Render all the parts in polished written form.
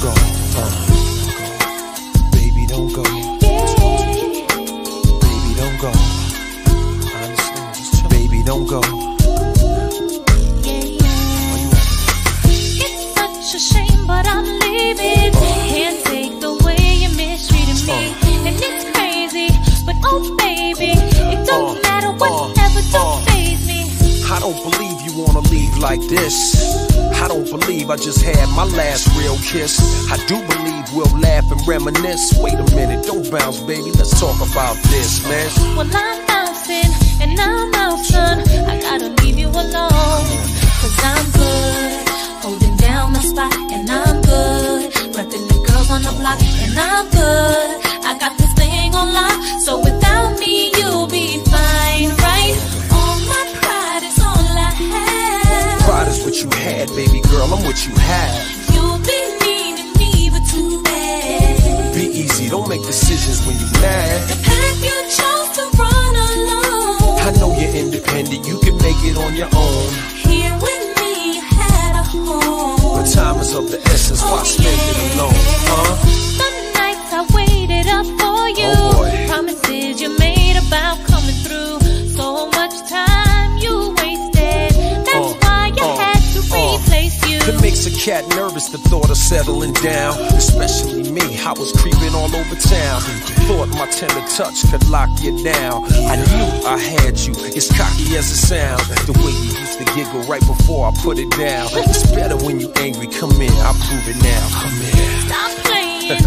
don't go. Baby, don't go. Baby, don't go. I understand. Baby, don't go. It's such a shame, but I'm leaving. Can't take the way you're mistreating me. And it's crazy, but oh, baby, it don't matter whatever, don't faze me. I don't believe you wanna leave like this. I don't believe I just had my last real kiss. I do believe we'll laugh and reminisce. Wait a minute, don't bounce, baby, let's talk about this, man. Well, I'm bouncing and I'm out, son. I gotta leave you alone, cause I'm good, holding down my spot. And I'm good, repping the girls on the block. And I'm good, I got this thing on lock. So without me, you'll be fine, right? All my pride is all I have. Pride is what you had, baby. Girl, I'm what you have. You'll be needing me, but too bad. Be easy, don't make decisions when you're mad. The path you chose to run alone. I know you're independent, you can make it on your own. Here with me, you had a home. But time is of the essence, why spend it alone, huh? Some nights I waited up for you. Oh, promises you made about coming through. So much time you wasted. That's why you had to replace. It makes a cat nervous, the thought of settling down. Especially me, I was creeping all over town. Thought my tender touch could lock you down. I knew I had you, as cocky as it sounds. The way you used to giggle right before I put it down. It's better when you angry, come in, I'll prove it now. Come in. Stop playing,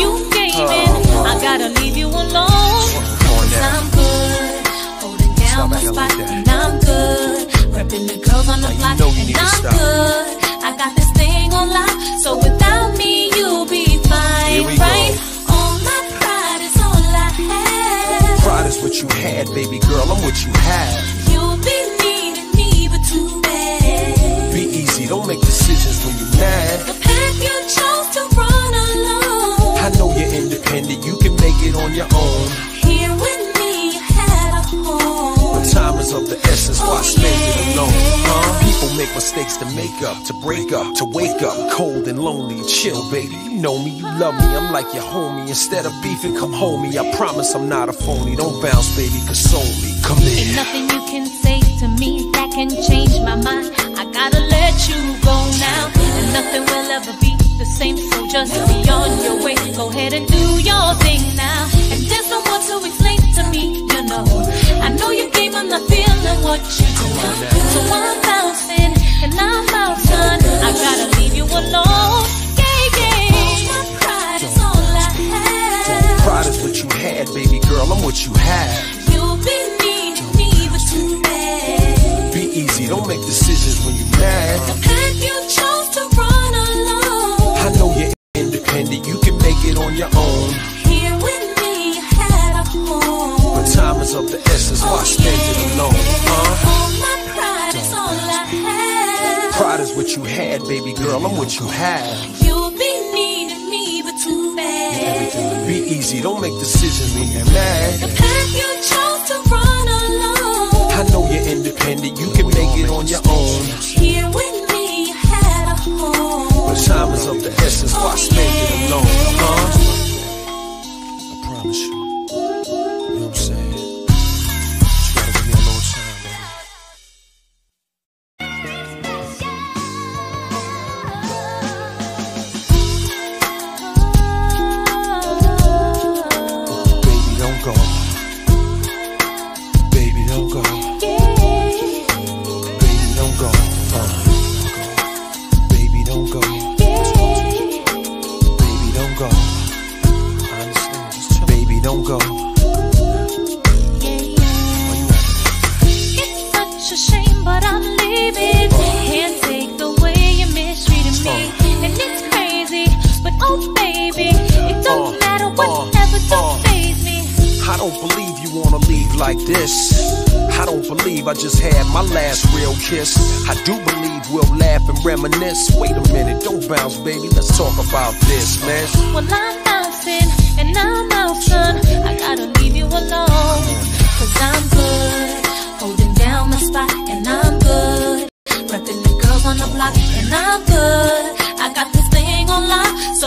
you gaming. I gotta leave you alone. I'm good, holding down my spot. And I'm good, repping the girls on the block. And I'm good, I got this thing on lock. So without me, you'll be fine, right? All my pride is all I have. Pride is what you had, baby girl, I'm what you have. You'll be needing me, but too bad. Be easy, don't make decisions when you're mad. The path you chose to run alone. I know you're independent, you can make it on your own. Here with me, you had a home. Time is of the essence, why spend it alone, huh? People make mistakes to make up, to break up, to wake up. Cold and lonely, chill baby, you know me, you love me, I'm like your homie. Instead of beefing, come homie, I promise I'm not a phony. Don't bounce baby, console me, come in. Ain't nothing you can say to me that can change my mind. I gotta let you go now, and nothing will ever be the same. So just be on your way, go ahead and do your thing now. And there's no one to explain to me, you know I know your game, I'm not feeling what you do. So I'm bouncing and I'm out, son. I gotta leave you alone, yeah, yeah. All my pride is all I have. Pride is what you had, baby girl, I'm what you have. You'll be needing me, but too bad. Be easy, don't make decisions when you're mad. The path you chose to run alone. I know you're independent, you can make it on your own. Here with me, you had a home. Time is of the essence, why spend it alone, huh? All my pride is all I have. Pride is what you had, baby girl, I'm what you have. You'll be needing me, but too bad. Be easy, don't make decisions when you're mad. The path you chose to run alone. I know you're independent, you can make it on your own. Here with me, you had a home. But time is of the essence, why spend it alone, huh? I promise you. And I'm good, I got this thing on lock.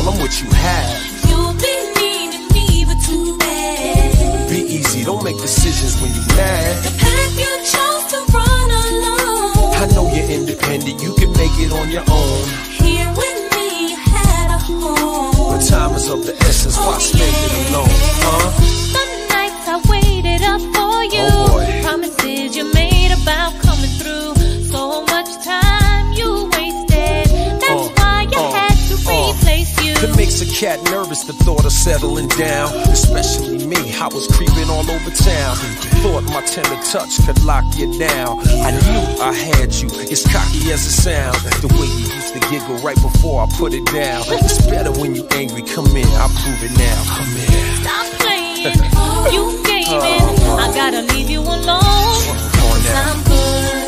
girl, I'm what you have. You'll be mean to me, but too bad. Be easy, don't make decisions when you're mad. The path you chose to run alone. I know you're independent, you can make it on your own. Here with me, you had a home. But time is of the essence, why spend it alone, Some nights I waited up for you. Promises you made about coming through. So much time you wasted. That's why I had to replace you. It makes a cat nervous, the thought of settling down. Especially me, I was creeping all over town. Thought my tender touch could lock you down. I knew I had you, as cocky as it sounds. The way you used to giggle right before I put it down. It's better when you angry, come in, I'll prove it now. Come in. Stop playing, you gaming. I gotta leave you alone. I'm good,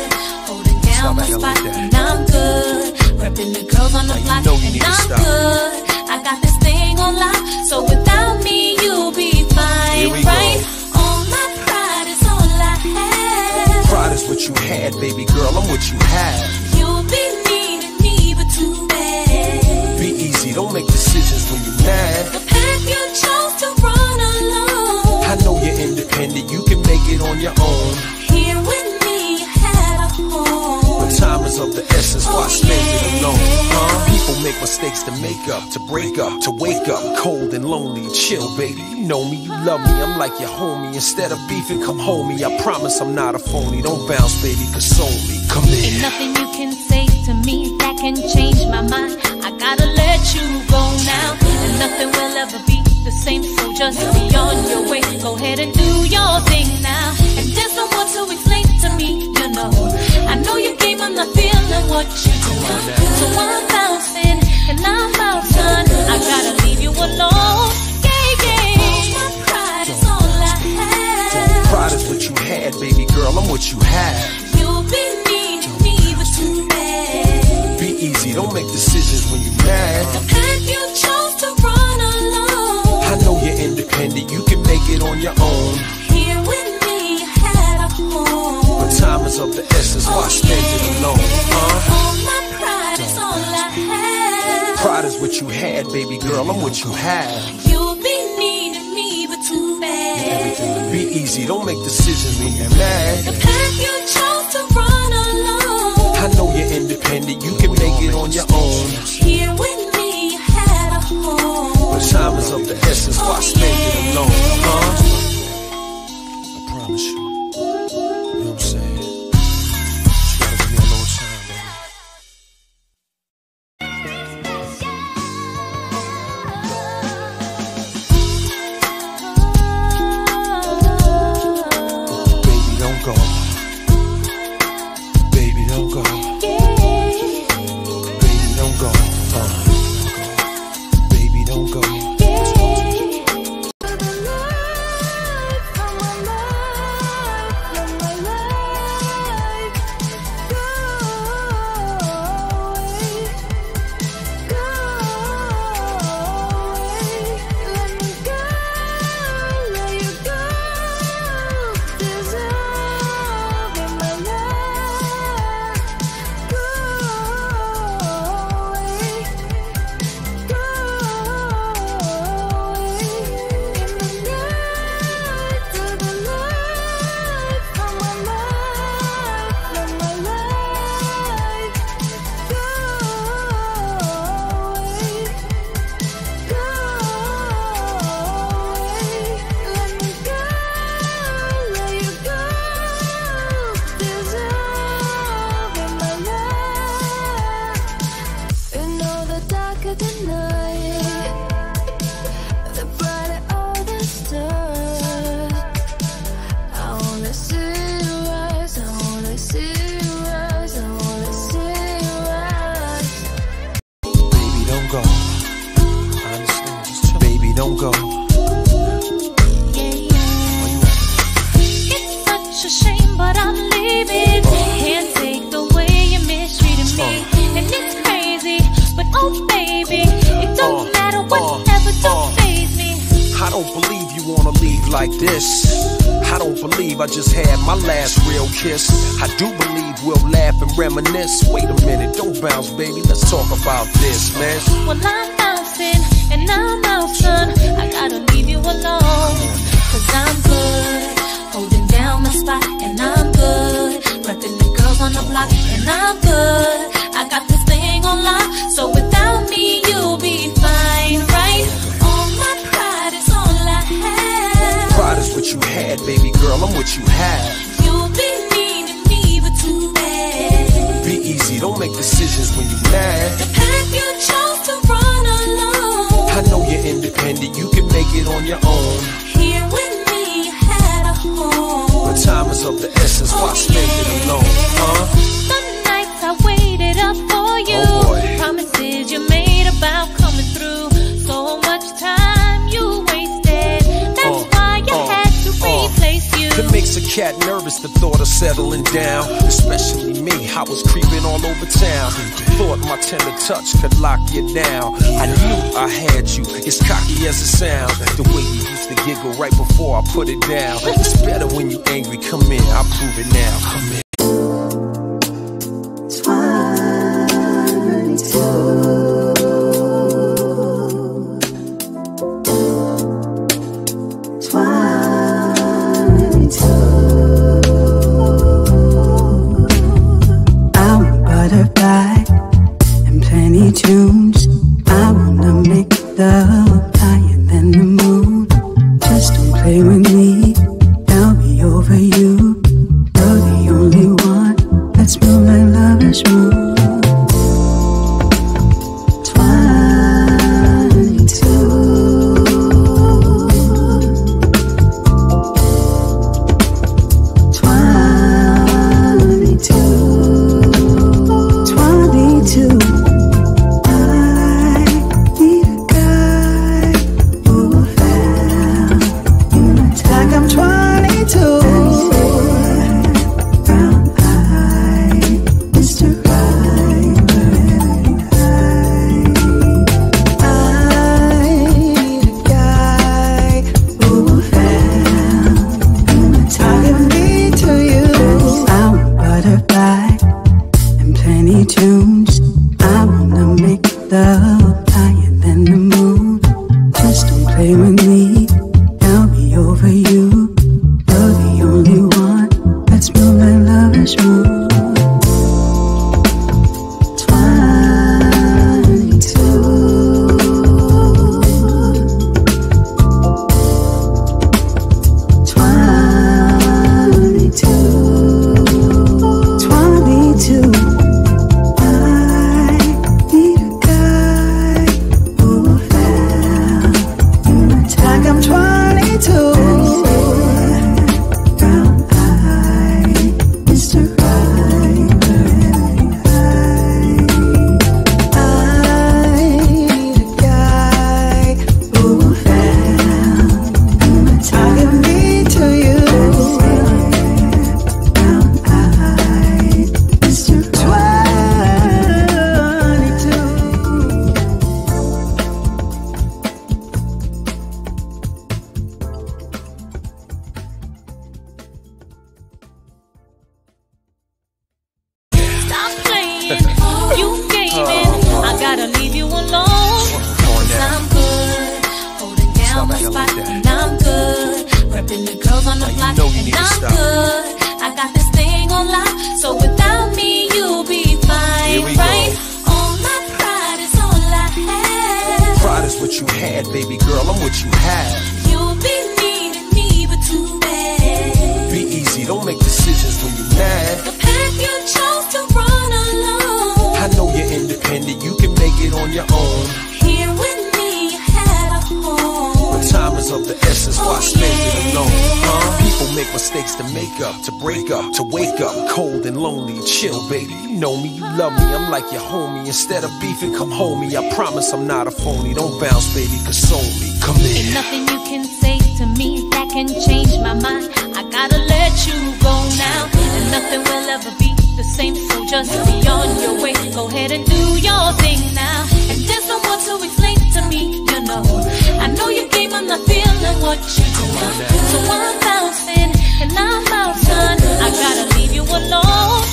holding down my spot, and I'm good, repping the girls on the block, and I'm good. I got this thing on lock, so without me you'll be fine, right? All my pride is all I have. Pride is what you had, baby girl, I'm what you have. You'll be mean to me, but too bad. Be easy, don't make decisions when you're mad. The path you chose to run alone. I know you're independent, you can make it on your own. Here with me, you had a home. But time is of the essence, why spend it alone? People make mistakes to make up, to break up, to wake up. Cold and lonely, chill, baby. You know me, you love me, I'm like your homie. Instead of beefing, come homie. I promise I'm not a phony. Don't bounce, baby, console me. Come in. There's nothing you can say to me that can change my mind. I gotta let you go now. And nothing will ever be the same, so just be on your way. Go ahead and do your thing now. And there's no one to explain to me, you know. I know your game, I'm not feeling what you do. So I'm bouncing, and I'm out, son. I gotta leave you alone. Yeah, yeah. My pride is all I have. Pride is what you had, baby girl, I'm what you have. You'll be mean to me, but too bad. Be easy, don't make decisions when you're mad. The path you chose to run alone. I know you're independent, you can make it on your own. Here with me, you had a home. But time is of the essence, why spend it alone? All my pride is all I have. Pride is what you had, baby girl, I'm what you have. You'll be mean to me, but too bad. Be easy, don't make decisions when you're mad. The path you chose to run alone. I know you're independent, you can make it on your own. Here with me, you had a home. But time is of the essence, why spend it alone? I promise you. Reminisce. Wait a minute, don't bounce, baby. Let's talk about this, man. Well, I'm bouncing. And now, son, I gotta leave you alone. Cause I'm good, holding down my spot. And I'm good, repping the girls on the block. And I'm good, I got this thing on lock. So without me, you'll be fine, right? All my pride is all I have. Pride is what you had, baby girl, I'm what you have. Don't make decisions when you're mad. The path you chose to run alone. I know you're independent, you can make it on your own. Here with me, you had a home. But time is of the essence, why spend it alone? Some nights I waited up for you. Promises you made about coming through. So much time you wasted. That's why I had to replace you. It makes a cat nervous, the thought of settling down. Especially me, I was creeping all over town. Thought my tender touch could lock you down. I knew I had you, as cocky as it sounds. The way you used to giggle right before I put it down. It's better when you angry, come in, I'll prove it now. Come in. Instead of beefing, come hold me. I promise I'm not a phony. Don't bounce, baby, console me. Come in. There's nothing you can say to me that can change my mind. I gotta let you go now, and nothing will ever be the same. So just be on your way. Go ahead and do your thing now. And there's no one to explain to me, you know. I know your game, I'm not feeling what you do. So I'm bouncing, and I'm out, son. I gotta leave you alone.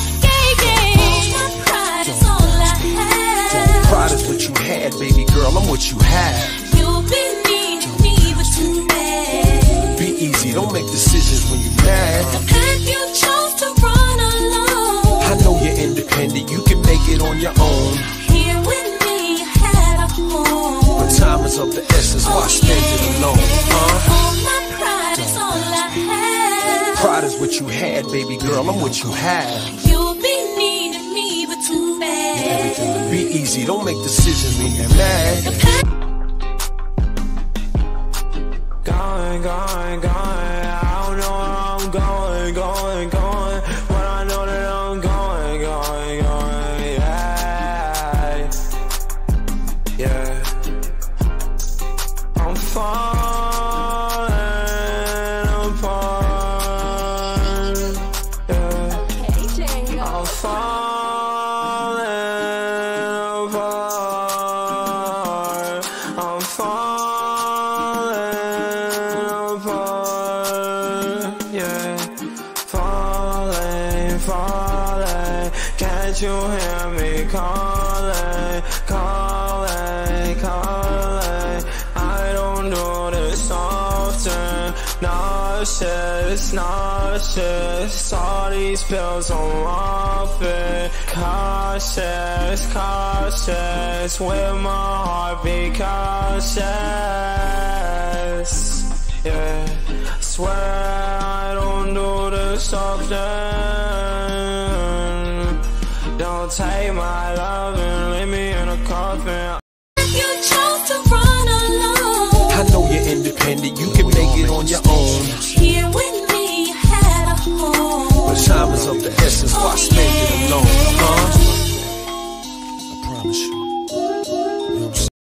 Pride is what you had, baby girl, I'm what you have. baby girl, I'm what you have. You'll be needing me, but too bad. Be easy, don't make decisions when you're mad. Going, going, going. Can't you hear me calling, calling, calling? I don't do this often. Nauseous, nauseous. All these pills on often. Cautious, cautious. With my heart be cautious. Yeah, I swear I don't do this often. Don't take my love and leave me in a coffin. You chose to run alone. I know you're independent, you can make it on your own.